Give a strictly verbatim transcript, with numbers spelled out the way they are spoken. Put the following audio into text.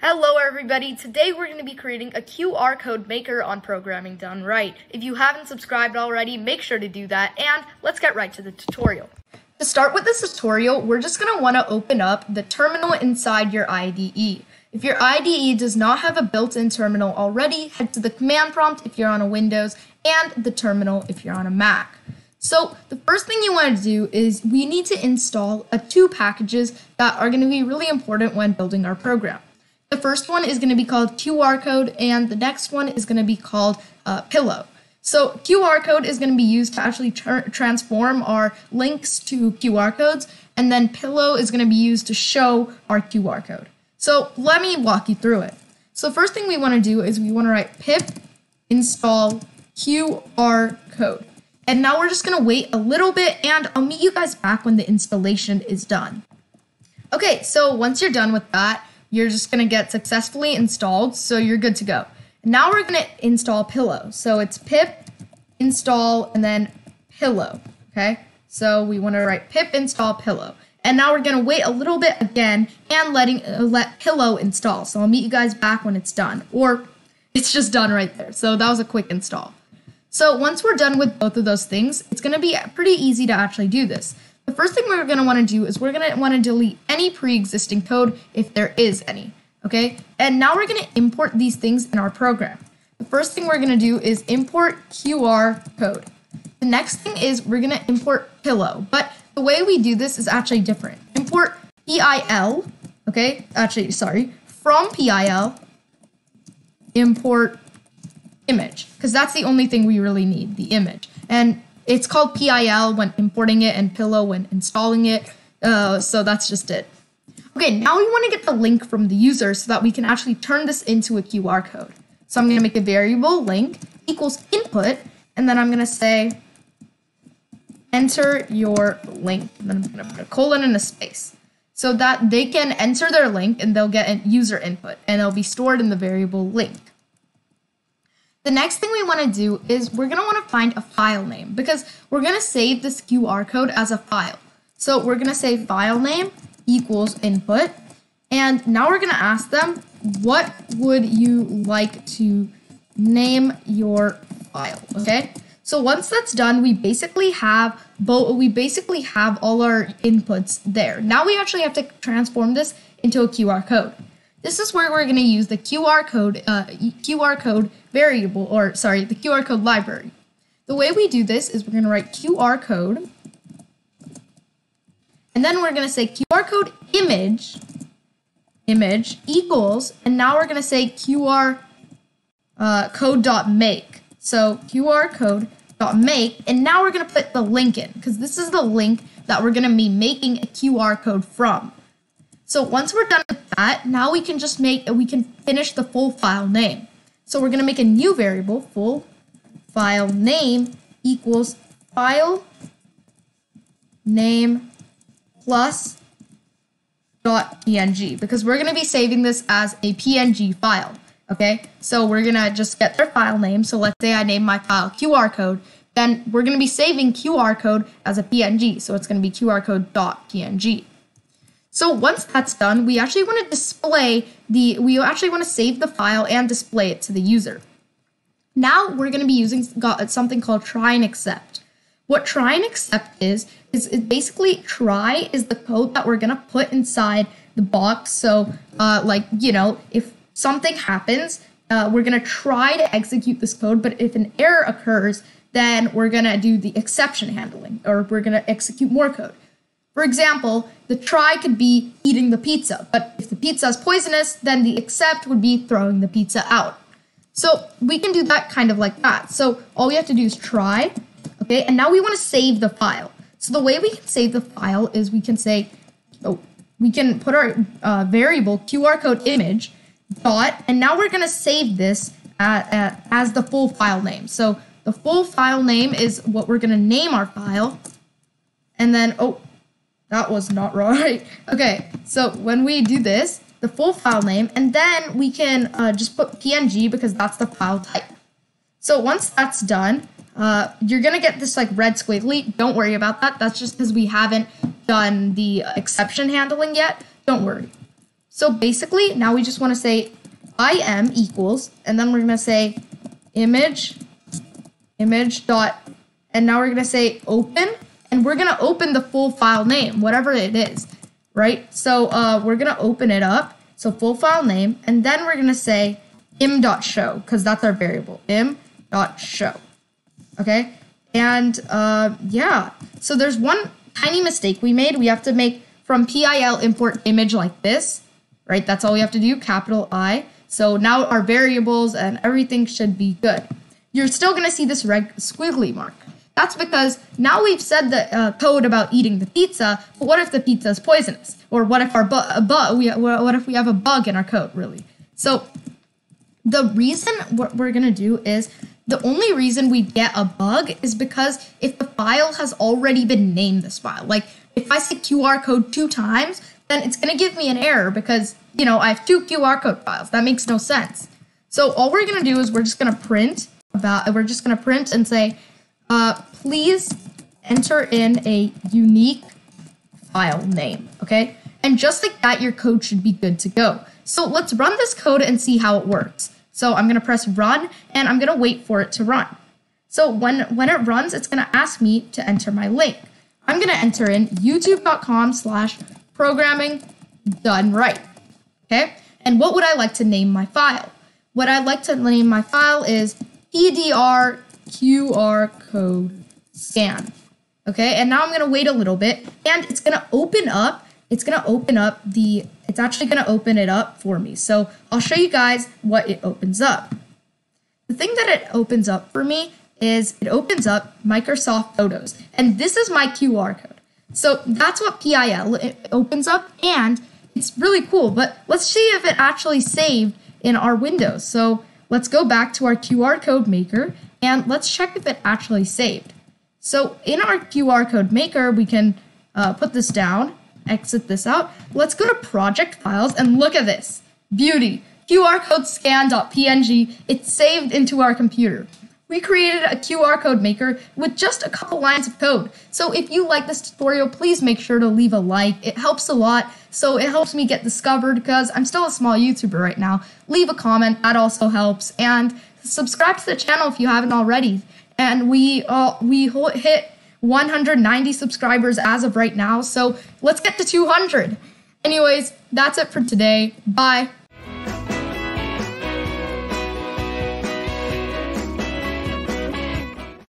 Hello everybody, today we're going to be creating a Q R code maker on Programming Done Right. If you haven't subscribed already, make sure to do that, and let's get right to the tutorial. To start with this tutorial, we're just going to want to open up the terminal inside your I D E. If your I D E does not have a built-in terminal already, head to the command prompt if you're on a Windows, and the terminal if you're on a Mac. So the first thing you want to do is we need to install a two packages that are going to be really important when building our program. The first one is going to be called Q R code, and the next one is going to be called uh, Pillow. So Q R code is going to be used to actually tra transform our links to Q R codes, and then Pillow is going to be used to show our Q R code. So let me walk you through it. So first thing we want to do is we want to write pip install Q R code. And now we're just going to wait a little bit, and I'll meet you guys back when the installation is done. Okay, so once you're done with that, you're just going to get successfully installed, so you're good to go. Now we're going to install Pillow. So it's pip install and then Pillow, okay? So we want to write pip install Pillow. And now we're going to wait a little bit again and letting uh, let Pillow install. So I'll meet you guys back when it's done, or it's just done right there. So that was a quick install. So once we're done with both of those things, it's going to be pretty easy to actually do this. The first thing we're going to want to do is we're going to want to delete any pre-existing code if there is any, okay? And now we're going to import these things in our program. The first thing we're going to do is import Q R code. The next thing is we're going to import Pillow, but the way we do this is actually different. Import P I L, okay? Actually, sorry, from P I L, import image, because that's the only thing we really need, the image. And it's called P I L when importing it and Pillow when installing it, uh, so that's just it. Okay, now we want to get the link from the user so that we can actually turn this into a Q R code. So I'm going to make a variable link equals input, and then I'm going to say enter your link, and then I'm going to put a colon and a space so that they can enter their link and they'll get a user input, and it'll be stored in the variable link. The next thing we want to do is we're going to want to find a file name, because we're going to save this Q R code as a file. So we're going to say file name equals input, and now we're going to ask them, what would you like to name your file, okay? So once that's done, we basically have both, we basically have all our inputs there. Now we actually have to transform this into a Q R code. This is where we're going to use the Q R code uh, Q R code variable, or sorry, the Q R code library. The way we do this is we're going to write Q R code, and then we're going to say Q R code image image equals, and now we're going to say Q R uh, code dot make. So Q R code dot make, and now we're going to put the link in, because this is the link that we're going to be making a Q R code from. So once we're done with that, now we can just make, we can finish the full file name. So we're going to make a new variable, full file name equals file name plus dot P N G, because we're going to be saving this as a P N G file. Okay, so we're going to just get their file name. So let's say I name my file Q R code, then we're going to be saving Q R code as a P N G. So it's going to be Q R code dot P N G. So once that's done, we actually want to display the, we actually want to save the file and display it to the user. Now we're going to be using something called try and accept. What try and accept is, is it basically try is the code that we're going to put inside the box. So uh, like, you know, if something happens, uh, we're going to try to execute this code, but if an error occurs, then we're going to do the exception handling, or we're going to execute more code. For example, the try could be eating the pizza, but if the pizza is poisonous, then the accept would be throwing the pizza out. So we can do that kind of like that. So all we have to do is try, okay, and now we want to save the file. So the way we can save the file is we can say, oh, we can put our uh, variable Q R code image dot, and now we're going to save this at, at, as the full file name. So the full file name is what we're going to name our file, and then, oh, that was not right. Okay, so when we do this, the full file name, and then we can uh, just put P N G, because that's the file type. So once that's done, uh, you're gonna get this like red squiggly. Don't worry about that. That's just because we haven't done the exception handling yet. Don't worry. So basically, now we just want to say im equals, and then we're going to say image, image dot, and now we're going to say open, and we're going to open the full file name, whatever it is, right? So uh, we're going to open it up, so full file name, and then we're going to say im.show, because that's our variable, im.show, okay? And uh, yeah, so there's one tiny mistake we made. We have to make from P I L import image like this, right? That's all we have to do, capital I. So now our variables and everything should be good. You're still gonna see this red squiggly mark. That's because now we've said the uh, code about eating the pizza, but what if the pizza is poisonous? Or what if, our bu bu we, what if we have a bug in our code, really? So the reason what we're gonna do is, the only reason we get a bug is because if the file has already been named this file, like if I say Q R code two times, then it's gonna give me an error because, you know, I have two Q R code files. That makes no sense. So all we're gonna do is we're just gonna print about, we're just gonna print and say, uh, please enter in a unique file name, okay? And just like that, your code should be good to go. So let's run this code and see how it works. So I'm gonna press run and I'm gonna wait for it to run. So when, when it runs, it's gonna ask me to enter my link. I'm gonna enter in youtube.com slash programming done right, okay? And what would I like to name my file? What I'd like to name my file is P D R Q R code scan, okay? And now I'm gonna wait a little bit and it's gonna open up, it's gonna open up the, it's actually gonna open it up for me. So I'll show you guys what it opens up. The thing that it opens up for me is it opens up Microsoft Photos, and this is my Q R code. So that's what P I L it opens up, and it's really cool, but let's see if it actually saved in our Windows. So let's go back to our Q R code maker and let's check if it actually saved. So in our Q R code maker, we can uh, put this down, exit this out. Let's go to project files and look at this beauty, Q R code scan.png. It's saved into our computer. We created a Q R code maker with just a couple lines of code. So if you like this tutorial, please make sure to leave a like. It helps a lot. So it helps me get discovered because I'm still a small YouTuber right now. Leave a comment, that also helps. And subscribe to the channel if you haven't already. And we uh, we hit one hundred ninety subscribers as of right now. So let's get to two hundred. Anyways, that's it for today. Bye.